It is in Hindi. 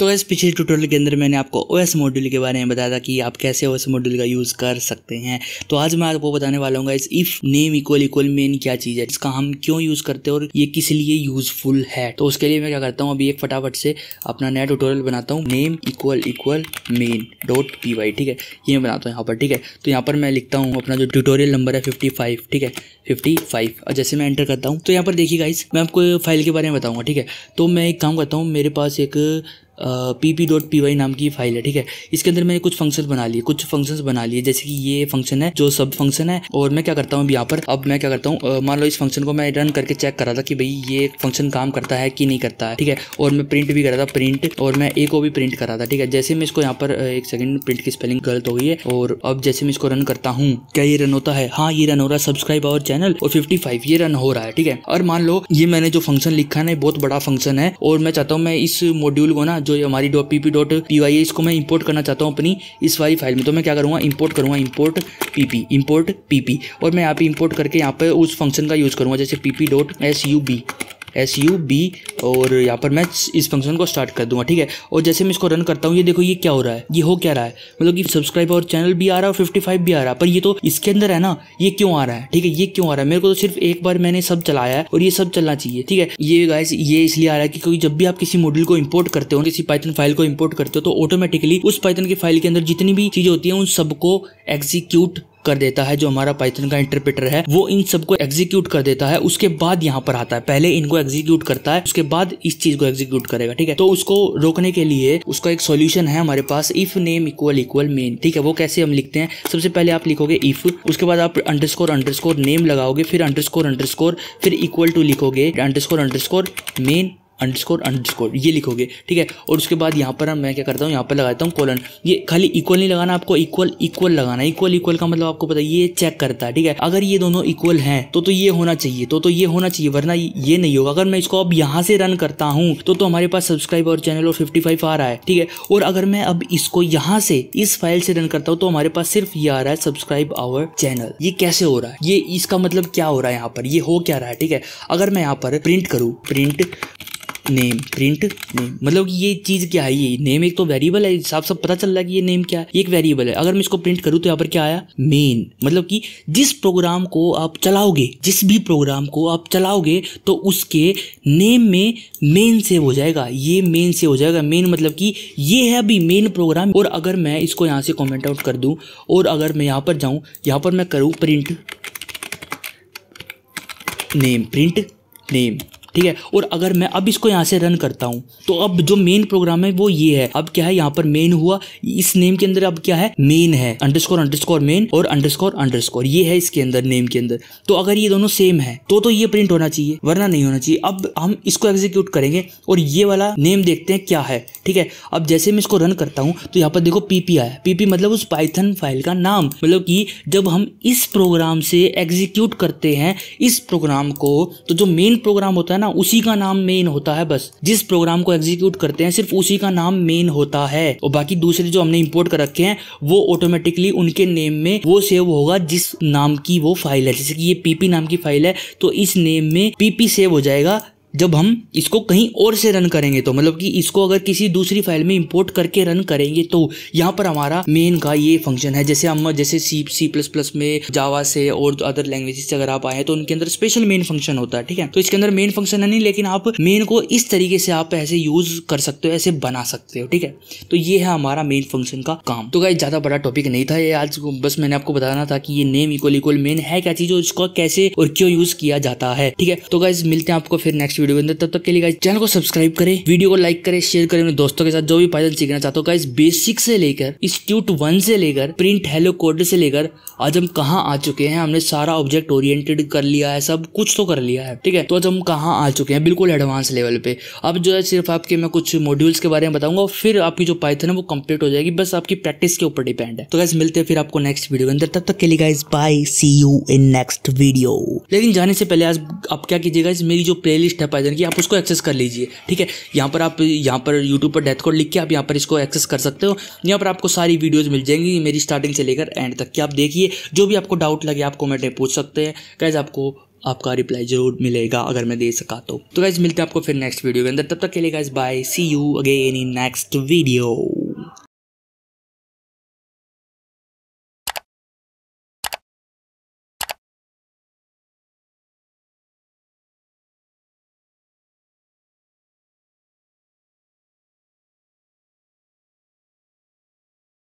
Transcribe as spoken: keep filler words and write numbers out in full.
तो इस पिछले ट्यूटोरियल के अंदर मैंने आपको ओएस मॉड्यूल के बारे में बताया था कि आप कैसे ओएस मॉड्यूल का यूज़ कर सकते हैं। तो आज मैं आपको बताने वाला हूँ इस if name equal equal main क्या चीज़ है, इसका हम क्यों यूज़ करते हैं और ये किस लिए यूजफुल है। तो उसके लिए मैं क्या करता हूँ, अभी एक फटाफट से अपना नया ट्यूटोरियल बनाता हूँ, name equal equal main dot P Y, ठीक है, ये बनाता हूँ यहाँ पर। ठीक है, तो यहाँ पर मैं लिखता हूँ अपना जो ट्यूटोरियल नंबर है फिफ्टी फाइव, ठीक है फिफ्टी फाइव, और जैसे मैं एंटर करता हूँ तो यहाँ पर देखिए गाइस मैं आपको फाइल के बारे में बताऊँगा। ठीक है, तो मैं एक काम करता हूँ, मेरे पास एक P P dot P Y नाम की फाइल है। ठीक है, इसके अंदर मैंने कुछ फंक्शन बना लिए कुछ फंक्शंस बना लिए जैसे कि ये फंक्शन है जो सब फंक्शन है, और मैं क्या करता हूँ यहाँ पर, अब मैं क्या करता हूँ, मान लो इस फंक्शन को मैं रन करके चेक कर रहा था कि भाई ये फंक्शन काम करता है कि नहीं करता है। ठीक है, और मैं प्रिंट भी कर रहा था, प्रिंट, और मैं ए को भी प्रिंट कर रहा था। ठीक है, जैसे मैं इसको यहाँ पर एक सेकेंड, प्रिंट की स्पेलिंग गलत हो गई है, और अब जैसे मैं इसको रन करता हूँ, क्या ये रन होता है? हाँ, ये रन हो रहा है। सब्सक्राइब आवर चैनल और फिफ्टी फाइव ये रन हो रहा है। ठीक है, और मान लो ये मैंने जो फंक्शन लिखा है बहुत बड़ा फंक्शन है, और मैं चाहता हूँ मैं इस मॉड्यूल को ना, जो ये हमारी dot PP dot P Y है, इसको मैं इंपोर्ट करना चाहता हूँ अपनी इस वाली फाइल में। तो मैं क्या करूँगा, इंपोर्ट करूँगा, इंपोर्ट पीपी, इंपोर्ट पीपी, और मैं यहाँ पे इंपोर्ट करके यहाँ पे उस फंक्शन का यूज़ करूँगा, जैसे PP dot S U B S U B, और यहाँ पर मैं इस फंक्शन को स्टार्ट कर दूंगा। ठीक है, और जैसे मैं इसको रन करता हूँ, ये देखो ये क्या हो रहा है, ये हो क्या रहा है, मतलब कि सब्सक्राइब और चैनल भी आ रहा है और फिफ्टी फाइव भी आ रहा है, पर ये तो इसके अंदर है ना, ये क्यों आ रहा है? ठीक है, ये क्यों आ रहा है? मेरे को तो सिर्फ एक बार मैंने सब चलाया है और ये सब चलना चाहिए। ठीक है, ये गाइस ये इसलिए आ रहा है कि क्योंकि जब भी आप किसी मॉड्यूल को इंपोर्ट करते हो, किसी पाइथन फाइल को इंपोर्ट करते हो, तो ऑटोमेटिकली उस पाइथन की फाइल के अंदर जितनी भी चीज़ें होती हैं उन सबको एग्जीक्यूट कर देता है। जो हमारा पाइथन का इंटरप्रेटर है वो इन सबको एग्जीक्यूट कर देता है, उसके बाद यहाँ पर आता है, पहले इनको एग्जीक्यूट करता है, उसके बाद इस चीज को एग्जीक्यूट करेगा। ठीक है, तो उसको रोकने के लिए उसका एक सॉल्यूशन है हमारे पास, if name equal equal main. ठीक है, वो कैसे हम लिखते हैं, सबसे पहले आप लिखोगे इफ, उसके बाद आप अंडरस्कोर अंडरस्कोर नेम लगाओगे, फिर अंडरस्कोर अंडरस्कोर, फिर इक्वल टू लिखोगे, underscore underscore main underscore underscore, ये लिखोगे। ठीक है, और उसके बाद यहाँ पर मैं क्या करता हूँ, यहाँ पर लगाता हूँ कोलन। ये खाली इक्वल नहीं लगाना आपको, इक्वल इक्वल लगाना। इक्वल इक्वल का मतलब आपको पता है ये चेक करता है। ठीक है, अगर ये दोनों इक्वल हैं तो तो ये होना चाहिए, तो तो ये होना चाहिए, वरना ये नहीं होगा। अगर मैं इसको अब यहाँ से रन करता हूँ तो तो हमारे पास सब्सक्राइब और चैनल और फिफ्टी फाइव आ रहा है। ठीक है, और अगर मैं अब इसको यहाँ से इस फाइल से रन करता हूँ तो हमारे पास सिर्फ ये आ रहा है, सब्सक्राइब आवर चैनल। ये कैसे हो रहा है, ये इसका मतलब क्या हो रहा है, यहाँ पर ये हो क्या रहा है? ठीक है, अगर मैं यहाँ पर प्रिंट करूँ, प्रिंट नेम, प्रिंट नेम, मतलब कि ये चीज़ क्या है, ये नेम एक तो वेरिएबल है, साफ साफ पता चल रहा है कि ये नेम क्या है, ये एक वेरिएबल है। अगर मैं इसको प्रिंट करूँ तो यहाँ पर क्या आया, मेन, मतलब कि जिस प्रोग्राम को आप चलाओगे, जिस भी प्रोग्राम को आप चलाओगे तो उसके नेम में मेन सेव हो जाएगा, ये मेन सेव हो जाएगा। मेन मतलब कि ये है अभी मेन प्रोग्राम। और अगर मैं इसको यहाँ से कॉमेंट आउट कर दूँ, और अगर मैं यहाँ पर जाऊँ, यहाँ पर मैं करूँ प्रिंट नेम, प्रिंट नेम, ठीक है, और अगर मैं अब इसको यहाँ से रन करता हूँ तो अब जो मेन प्रोग्राम है वो ये है। अब क्या है, यहाँ पर मेन हुआ, इस नेम के अंदर अब क्या है, मेन है, अंडरस्कोर अंडरस्कोर मेन और अंडरस्कोर अंडरस्कोर, ये है इसके अंदर, नेम के अंदर। तो अगर ये दोनों सेम है तो तो ये प्रिंट होना चाहिए, वरना नहीं होना चाहिए। अब हम इसको एग्जीक्यूट करेंगे और ये वाला नेम देखते हैं क्या है। ठीक है, अब जैसे मैं इसको रन करता हूँ तो यहाँ पर देखो पीपी आया, पीपी मतलब उस पाइथन फाइल का नाम, मतलब कि जब हम इस प्रोग्राम से एग्जीक्यूट करते हैं इस प्रोग्राम को तो जो मेन प्रोग्राम होता है ना, उसी का नाम मेन होता है। बस जिस प्रोग्राम को एग्जीक्यूट करते हैं सिर्फ उसी का नाम मेन होता है, और बाकी दूसरे जो हमने इंपोर्ट कर रखे हैं वो ऑटोमेटिकली उनके नेम में वो सेव होगा जिस नाम की वो फाइल है। जैसे कि ये पीपी नाम की फाइल है तो इस नेम में पीपी सेव हो जाएगा जब हम इसको कहीं और से रन करेंगे तो, मतलब कि इसको अगर किसी दूसरी फाइल में इंपोर्ट करके रन करेंगे तो। यहाँ पर हमारा मेन का ये फंक्शन है। जैसे हम जैसे सी सी प्लस प्लस में, जावा से और अदर लैंग्वेजेस से अगर आप आए तो उनके अंदर स्पेशल मेन फंक्शन होता है। ठीक है, तो इसके अंदर मेन फंक्शन है नहीं, लेकिन आप मेन को इस तरीके से आप ऐसे यूज कर सकते हो, ऐसे बना सकते हो। ठीक है, तो ये है हमारा मेन फंक्शन का काम। तो गाइस ज़्यादा बड़ा टॉपिक नहीं था ये आज, बस मैंने आपको बताना था कि ये नेम इक्वल इक्वल मेन है क्या चीज़, इसको कैसे और क्यों यूज़ किया जाता है। ठीक है, तो गाइस मिलते हैं आपको फिर नेक्स्ट वीडियो के अंदर, तब तक के लिए गाइस चैनल को सब्सक्राइब करें, वीडियो को लाइक करें, शेयर करें अपने दोस्तों के साथ जो भी पाइथन सीखना चाहते हो। गाइस बेसिक से लेकर इंस्टीट्यूट वन से लेकर प्रिंट हेलो कोड से लेकर आज हम कहाँ आ चुके हैं, हमने सारा ऑब्जेक्ट ओरिएंटेड कर लिया है, सब कुछ तो कर लिया है। ठीक है, तो आज हम कहाँ आ चुके हैं, बिल्कुल एडवांस लेवल पे। अब जो है सिर्फ आपके मैं कुछ मॉड्यूल्स के बारे में बताऊंगा, फिर आपकी जो पाइथन है वो कंप्लीट हो जाएगी, बस आपकी प्रैक्टिस के ऊपर डिपेंड है। तो गाइस मिलते हैं फिर आपको नेक्स्ट वीडियो के अंदर, तब तक के लिए guys bye, see you in next video. लेकिन जाने से पहले आज आप क्या कीजिएगा, मेरी जो प्ले लिस्ट पाइथन की आप उसको एक्सेस कर लीजिए। ठीक है, यहाँ पर आप यहाँ पर यूट्यूब पर डेथ कोड लिख के आप यहाँ पर इसको एक्सेस कर सकते हो। यहाँ पर आपको सारी वीडियोस मिल जाएंगी मेरी स्टार्टिंग से लेकर एंड तक की, आप देखिए, जो भी आपको डाउट लगे आप कमेंट में पूछ सकते हैं। गाइस आपको आपका रिप्लाई जरूर मिलेगा अगर मैं दे सका तो। तो गाइस मिलते हैं आपको फिर नेक्स्ट वीडियो के अंदर, तब तक के लिए guys bye, see you again in next video.